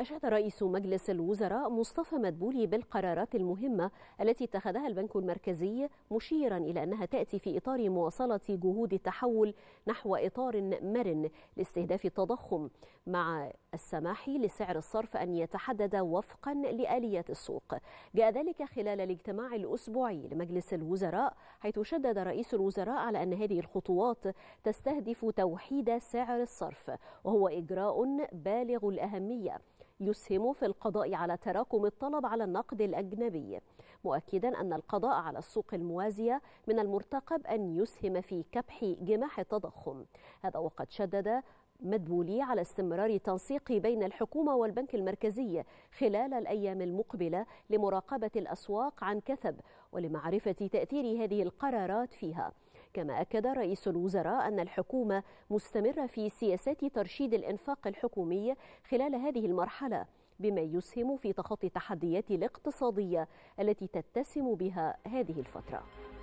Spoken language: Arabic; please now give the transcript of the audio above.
أشاد رئيس مجلس الوزراء مصطفى مدبولي بالقرارات المهمة التي اتخذها البنك المركزي، مشيرا إلى أنها تأتي في إطار مواصلة جهود التحول نحو إطار مرن لاستهداف التضخم، مع السماح لسعر الصرف أن يتحدد وفقا لآليات السوق. جاء ذلك خلال الاجتماع الأسبوعي لمجلس الوزراء، حيث شدد رئيس الوزراء على أن هذه الخطوات تستهدف توحيد سعر الصرف، وهو إجراء بالغ الأهمية يسهم في القضاء على تراكم الطلب على النقد الأجنبي، مؤكدا أن القضاء على السوق الموازية من المرتقب أن يسهم في كبح جماح التضخم. هذا وقد شدد مدبولي على استمرار تنسيق بين الحكومة والبنك المركزي خلال الأيام المقبلة لمراقبة الأسواق عن كثب ولمعرفة تأثير هذه القرارات فيها. كما أكد رئيس الوزراء أن الحكومة مستمرة في سياسات ترشيد الإنفاق الحكومي خلال هذه المرحلة، بما يسهم في تخطي التحديات الاقتصادية التي تتسم بها هذه الفترة.